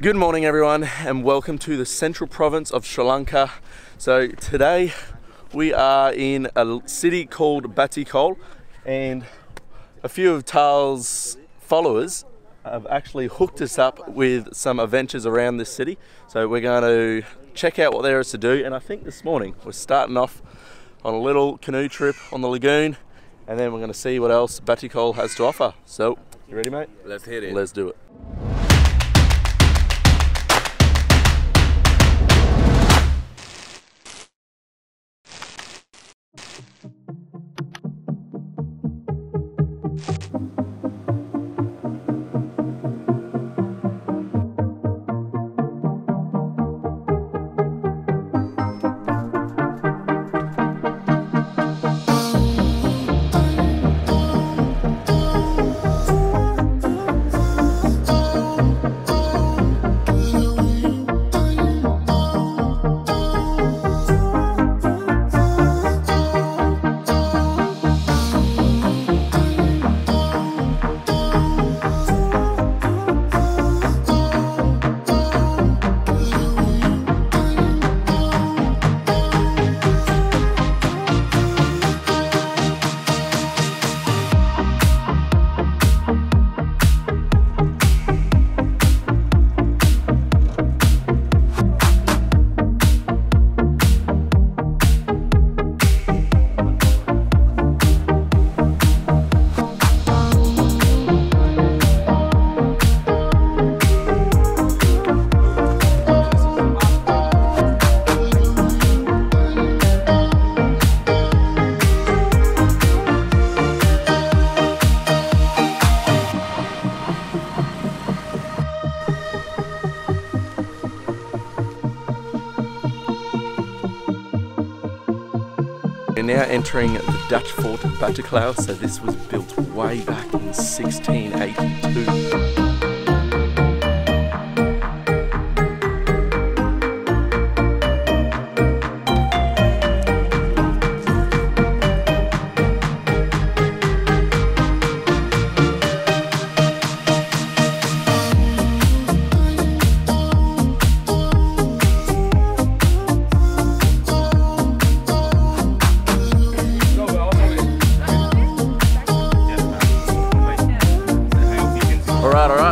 Good morning everyone, and welcome to the central province of Sri Lanka. So today we are in a city called Batticaloa, and a few of Tal's followers have actually hooked us up with some adventures around this city. So we're going to check out what there is to do, and I think this morning we're starting off on a little canoe trip on the lagoon, and then we're going to see what else Batticaloa has to offer. So you ready, mate? Let's hit it. Let's do it. We're now entering the Dutch fort of Batticaloa, so this was built way back in 1682.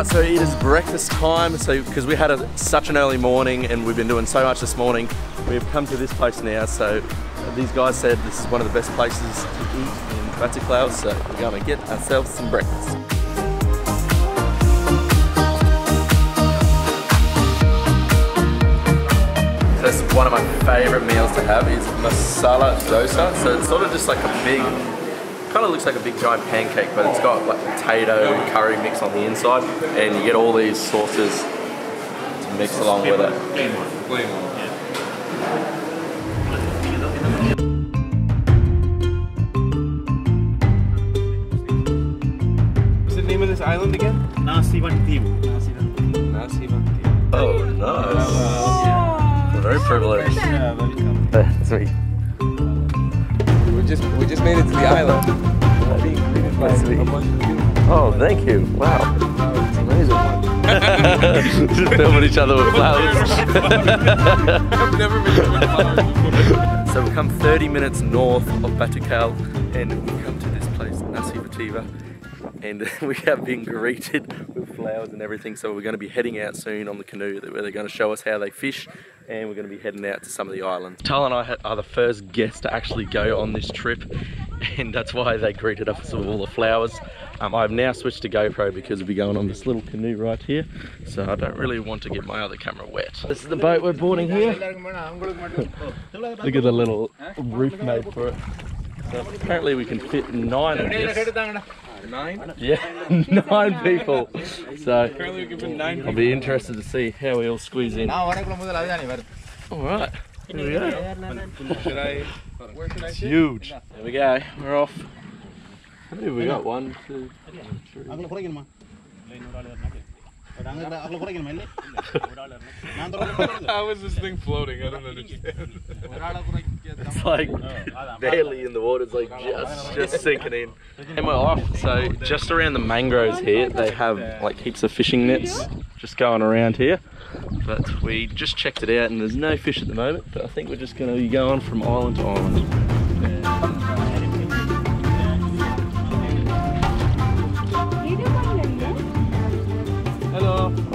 So it is breakfast time, so because we had such an early morning and we've been doing so much this morning, we've come to this place now. So these guys said this is one of the best places to eat in Batticaloa, so we're going to get ourselves some breakfast. So this is one of my favourite meals to have, is masala dosa. So it's sort of just like a big, kind of looks like a big giant pancake, but it's got like potato and curry mix on the inside, and you get all these sauces to mix along with it. What's the name of this island again? Nasi Bantim. Nasi Bantim. Oh, nice. Yeah. Very privileged. Yeah, very comfy. Sweet. We just made it to the island. Oh, thank you. Wow. It's amazing. Just filming each other with flowers. I've never been to flowers. So we come 30 minutes north of Batticaloa, and we come to this place, Nasi Bantim, and we have been greeted with flowers and everything. So we're going to be heading out soon on the canoe where they're going to show us how they fish, and we're going to be heading out to some of the islands. Tal and I are the first guests to actually go on this trip, and that's why they greeted us with all the flowers. I've now switched to GoPro because we'll be going on this little canoe right here, so I don't really want to get my other camera wet. This is the boat we're boarding here. Look at the little roof made for it. So apparently we can fit 9 of this. 9? Yeah, 9 people. So I'll be interested to see how we all squeeze in. Alright, here we go. It's huge. There we go, we're off. How many have we got? 1, 2, 3. How is this thing floating? I don't understand. It's like barely in the water, it's like just sinking in. And we're off, so just around the mangroves here, they have like heaps of fishing nets just going around here. But we just checked it out and there's no fish at the moment, but I think we're just going to be going from island to island.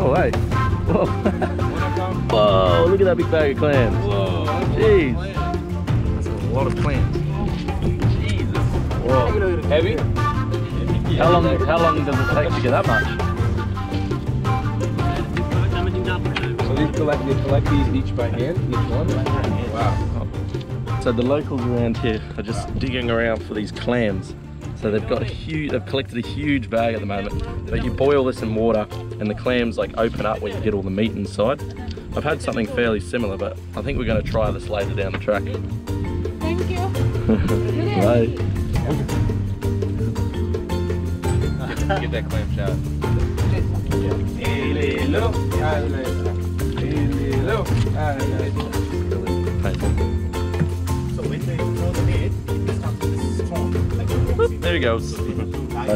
Oh, hey. Whoa. Whoa, look at that big bag of clams. Whoa. Jeez. That's a lot of clams. Jesus. Whoa. Heavy? How long does it take to get that much? So you collect these each by hand? Each one? Wow. So the locals around here are just digging around for these clams. So they've collected a huge bag at the moment, but you boil this in water and the clams like open up where you get all the meat inside. I've had something fairly similar, but I think we're going to try this later down the track. Thank you. Bye. Get that clam shot. So when they throw the net, it comes to this storm. There he goes.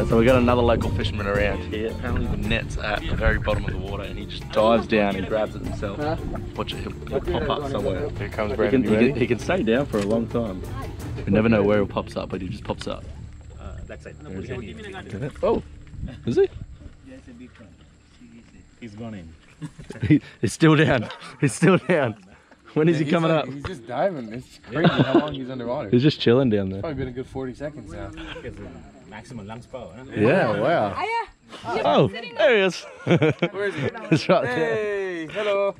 So we got another local fisherman around here. Apparently the net's at the very bottom of the water and he just dives down and grabs it himself. Watch it, he'll pop up somewhere. Here comes Brandon. He can stay down for a long time. We never know where he pops up, but he just pops up. That's it. Oh, is he? He's gone in. He's still down. He's still down. When is he coming up? He's just diving. It's crazy how long he's underwater. He's just chilling down there. It's probably been a good 40 seconds now. Maximum lungs power, huh? Yeah, wow. Oh, there he is. Where is he? It's right there. Hey, hello.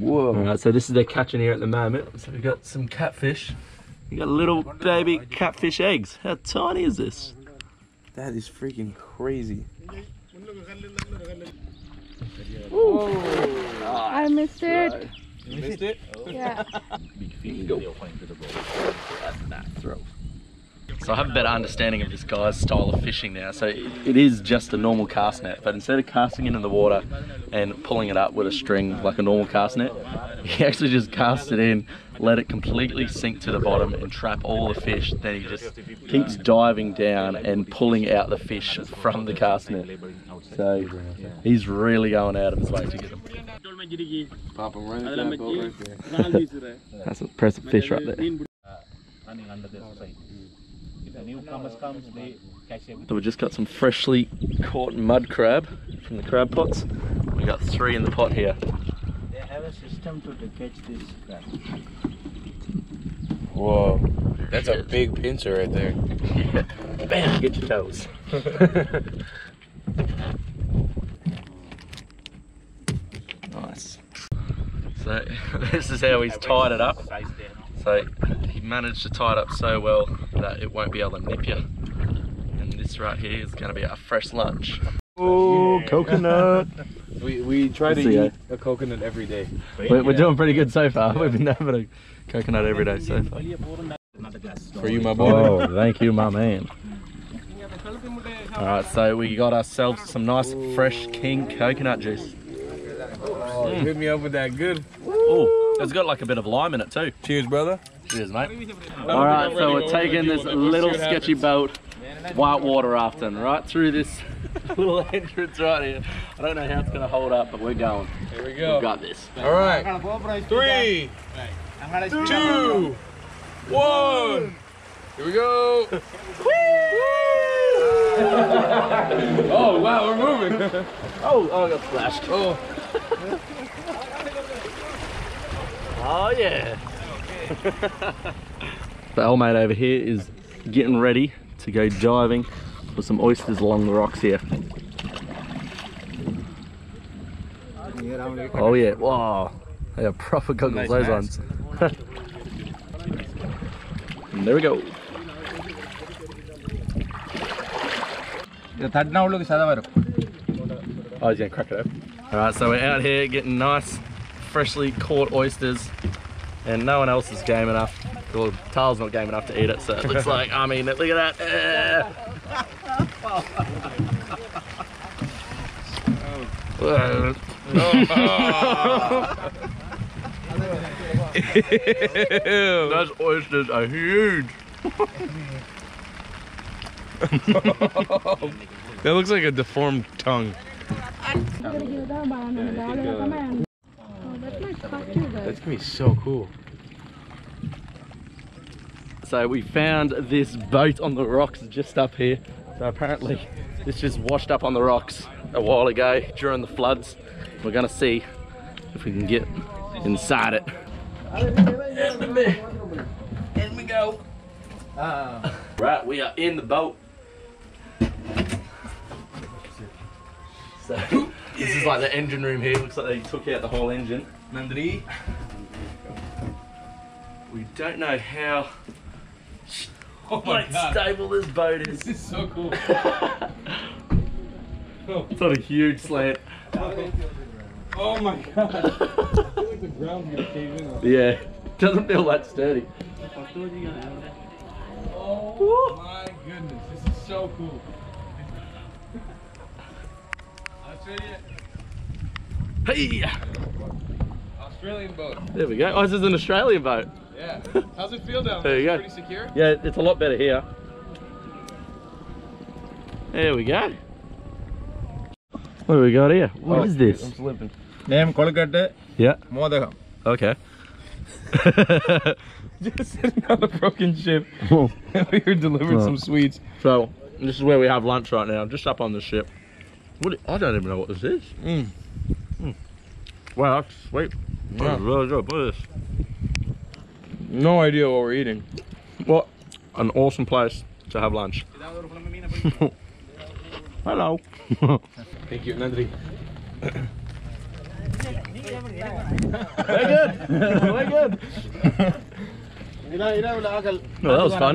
Whoa. Alright, so this is their catching here at the moment. So we've got some catfish. We've got little baby catfish eggs. How tiny is this? That is freaking crazy. Oh, I missed it. You missed it? Yeah. So I have a better understanding of this guy's style of fishing now. So it is just a normal cast net, but instead of casting it in the water and pulling it up with a string like a normal cast net, he actually just casts it in, let it completely sink to the bottom and trap all the fish. Then he just keeps diving down and pulling out the fish from the cast net. So he's really going out of his way to get them. That's an impressive fish right there. So we just got some freshly caught mud crab from the crab pots. We got 3 in the pot here. They have a system to catch this crab. Whoa, that's a big pincer right there. Yeah. Bam, get your toes. Nice. So this is how he's tied it up. So he managed to tie it up so well that it won't be able to nip you. And this right here is going to be our fresh lunch. Oh, yeah. Coconut! we try to eat a coconut every day. We're doing pretty good so far. Yeah. We've been having a coconut every day so far. For you, my boy. Oh, thank you, my man. Alright, so we got ourselves some nice fresh king coconut juice. Oh, you hit me up with that good. Ooh. It's got like a bit of lime in it too. Cheers, brother. Cheers, mate. Alright, so we're taking this little sketchy boat, white water rafting, right through this little entrance right here. I don't know how it's going to hold up, but we're going. Here we go. We've got this. Alright. 3, 2, 1. Here we go. Whee! Oh, wow, we're moving. Oh, I got splashed. Oh. Oh yeah! The old mate over here is getting ready to go diving for some oysters along the rocks here. Oh yeah, wow! They are proper goggles, those ones. And there we go. Oh, he's gonna crack it up. Alright, so we're out here getting nice, freshly caught oysters, and no one else is game enough. Well, Tal's not game enough to eat it, so it looks like I'm eating it. Look at that. Those oysters are huge. That looks like a deformed tongue. That's gonna be so cool. So we found this boat on the rocks just up here. So apparently this just washed up on the rocks a while ago during the floods. We're gonna see if we can get inside it. In we go. Right, we are in the boat. So this is like the engine room here. Looks like they took out the whole engine. We don't know how stable this boat is. This is so cool. It's on a huge slant. Oh my god. I feel like the ground here caved in. Yeah, doesn't feel that sturdy. Oh my goodness, this is so cool. I'll show you. Hey! Australian boat. There we go. Oh, this is an Australian boat. Yeah. How's it feel down there? There you go. Pretty secure? Yeah, it's a lot better here. There we go. What do we got here? What is this? I'm slipping. Name Kolkata. Yeah. Modagam. Okay. Just sitting on a broken ship. We were delivering some sweets. So, this is where we have lunch right now, just up on the ship. What? I don't even know what this is. Mm. Mm. Wow, that's sweet. Yeah. That's really good. What is this? No idea what we're eating. What an awesome place to have lunch. Hello. Thank you, Nandri. Very good. Very good. Well, that was fun.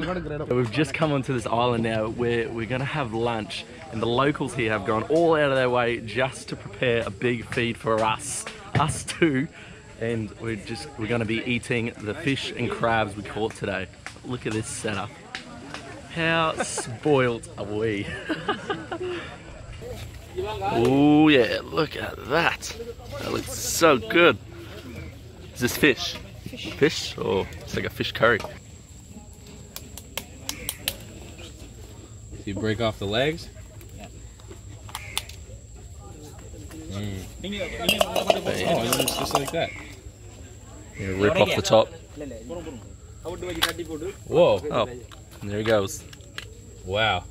We've just come onto this island now where we're going to have lunch, and the locals here have gone all out of their way just to prepare a big feed for us. Us too. And we're going to be eating the fish and crabs we caught today. Look at this setup. How spoiled are we? Oh yeah, look at that. That looks so good. Is this fish? Fish. Fish? Or it's like a fish curry. So you break off the legs? Mm. Oh, it's just like that. You rip off the top. Whoa. Oh, there he goes. Wow.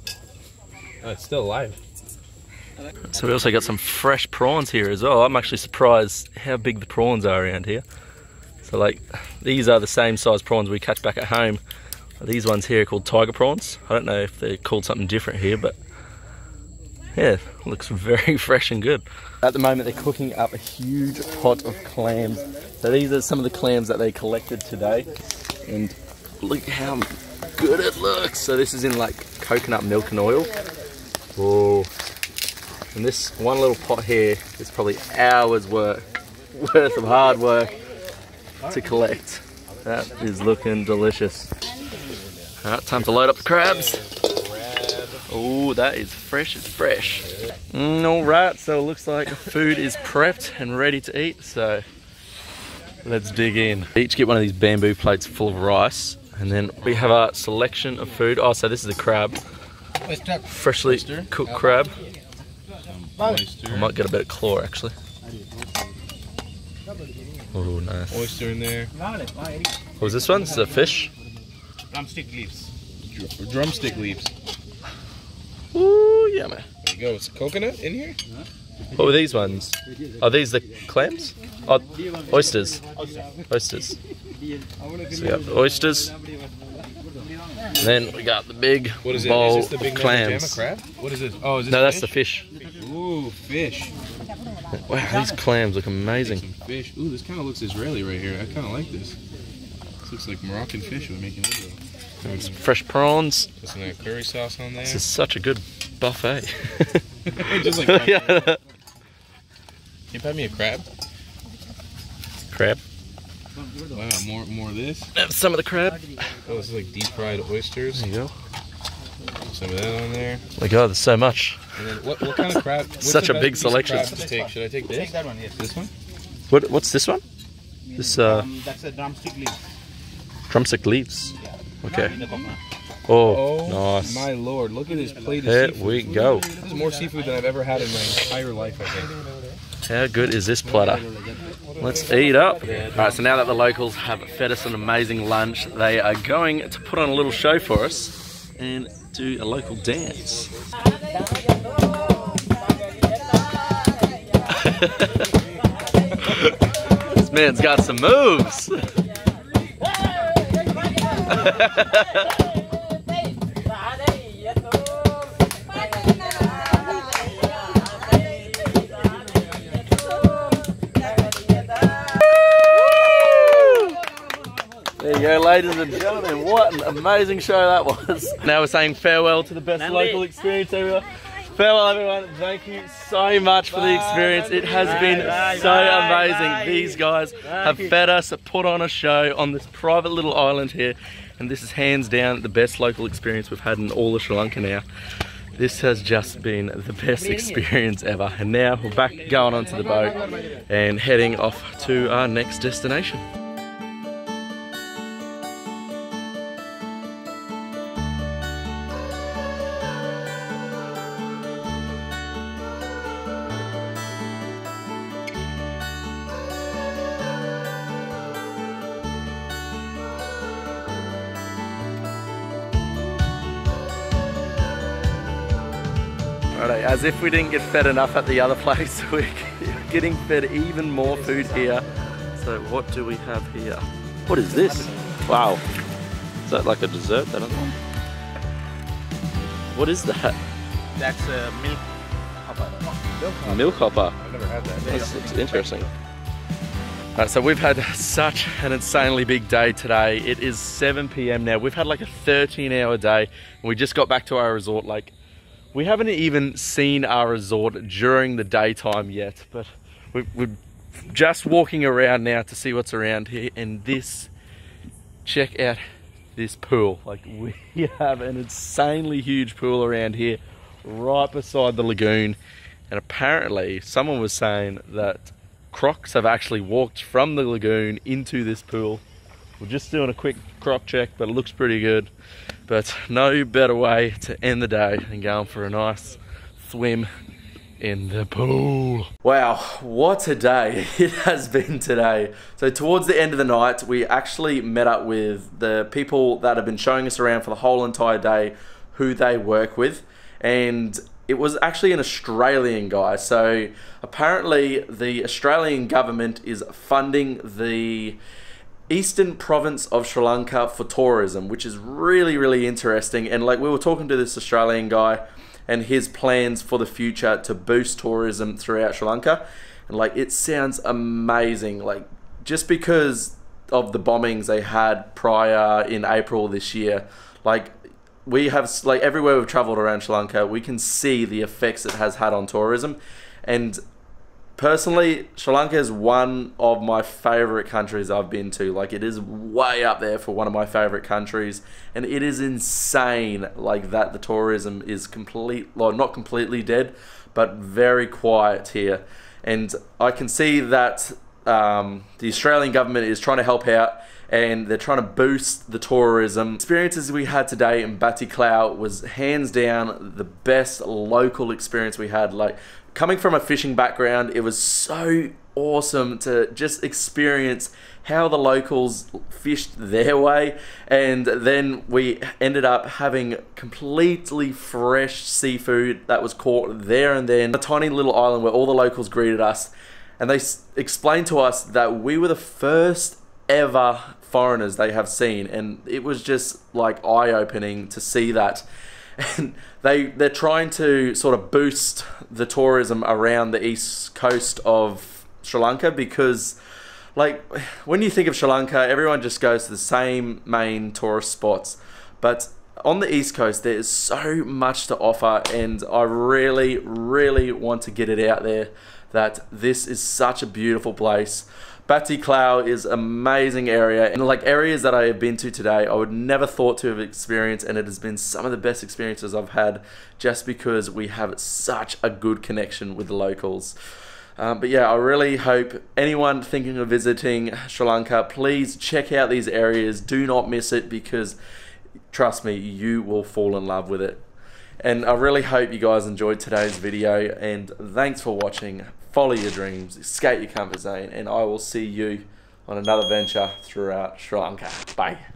Oh, it's still alive. So we also got some fresh prawns here as well. I'm actually surprised how big the prawns are around here. So like, these are the same size prawns we catch back at home. These ones here are called tiger prawns. I don't know if they're called something different here, but yeah, looks very fresh and good. At the moment they're cooking up a huge pot of clams. So these are some of the clams that they collected today. And look how good it looks. So this is in like coconut milk and oil. Whoa. And this one little pot here is probably hours worth of hard work to collect. That is looking delicious. All right, time to load up the crabs. Oh, that is fresh as fresh. All right, so it looks like food is prepped and ready to eat, so let's dig in. Each get one of these bamboo plates full of rice, and then we have our selection of food. Oh, so this is a crab. Freshly cooked crab. I might get a bit of claw, actually. Oh, nice. Oyster in there. What was this one? It's a fish? Drumstick leaves. Drumstick leaves. Ooh, yummy. There you go, it's coconut in here? What were these ones? Are these the clams? Oh, oysters. Oysters. So we got the oysters. And then we got the big bowl of clams. Crab? What is this? Oh, is this no, that's the fish. Ooh, fish. Wow, these clams look amazing. Fish. Ooh, this kind of looks Israeli right here. I kind of like this. This looks like Moroccan fish we're making Israel. And some fresh prawns. Just some curry sauce on there. This is such a good buffet. Just like that. Yeah. Can you buy me a crab? Crab? Wow, more of this. That's some of the crab. Oh, this is like deep fried oysters. There you go. Some of that on there. Oh my god, there's so much. And then what kind of crab? Such a big selection. Should I take this? Take that one, yes. This one? What's this one? This that's a drumstick leaves. Drumstick leaves. Yeah. Okay. Oh, nice. My lord, look at this plate of seafood. Here we go. This is more seafood than I've ever had in my entire life, I think. How good is this platter? Let's eat up. Alright, so now that the locals have fed us an amazing lunch, they are going to put on a little show for us and do a local dance. This man's got some moves. There you go, ladies and gentlemen, what an amazing show that was. Now we're saying farewell to the best local experience everywhere. Farewell everyone, thank you so much for the experience. It has been so amazing. These guys have fed us, put on a show on this private little island here, and this is hands down the best local experience we've had in all of Sri Lanka now. This has just been the best experience ever. And now we're back going onto the boat and heading off to our next destination. As if we didn't get fed enough at the other place, we're getting fed even more food here. So what do we have here? What is this? Wow. Is that like a dessert? I don't know. What is that? That's a milk hopper. Milk hopper. I've never had that. It's interesting. Right, so we've had such an insanely big day today. It is 7 PM now. We've had like a 13-hour day, and we just got back to our resort like we haven't even seen our resort during the daytime yet, but we're just walking around now to see what's around here, and check out this pool. Like, we have an insanely huge pool around here, right beside the lagoon, and apparently someone was saying that crocs have actually walked from the lagoon into this pool. We're just doing a quick croc check, but it looks pretty good. But no better way to end the day than going for a nice swim in the pool. Wow, what a day it has been today. So towards the end of the night, we actually met up with the people that have been showing us around for the whole entire day, who they work with. And it was actually an Australian guy. So apparently the Australian government is funding the Eastern province of Sri Lanka for tourism, which is really, really interesting. And like, we were talking to this Australian guy and his plans for the future to boost tourism throughout Sri Lanka. And like, it sounds amazing. Like, just because of the bombings they had prior in April this year, like we have, like everywhere we've traveled around Sri Lanka, we can see the effects it has had on tourism. And personally, Sri Lanka is one of my favorite countries I've been to. Like, it is way up there for one of my favorite countries, and it is insane like that the tourism is well, not completely dead, but very quiet here. And I can see that the Australian government is trying to help out, and they're trying to boost the tourism. Experiences we had today in Batticaloa was hands down the best local experience we had. Like, coming from a fishing background, it was so awesome to just experience how the locals fished their way. And then we ended up having completely fresh seafood that was caught there and then. A tiny little island where all the locals greeted us, and they explained to us that we were the first ever foreigners they have seen, and it was just like eye-opening to see that. And they're trying to sort of boost the tourism around the east coast of Sri Lanka, because like, when you think of Sri Lanka, everyone just goes to the same main tourist spots, but on the east coast there is so much to offer, and I really, really want to get it out there that this is such a beautiful place. Batticaloa is an amazing area, and like areas that I have been to today, I would never thought to have experienced, and it has been some of the best experiences I've had just because we have such a good connection with the locals. But yeah, I really hope anyone thinking of visiting Sri Lanka, please check out these areas. Do not miss it because, trust me, you will fall in love with it. And I really hope you guys enjoyed today's video, and thanks for watching. Follow your dreams, escape your comfort zone, and I will see you on another venture throughout Sri Lanka. Bye.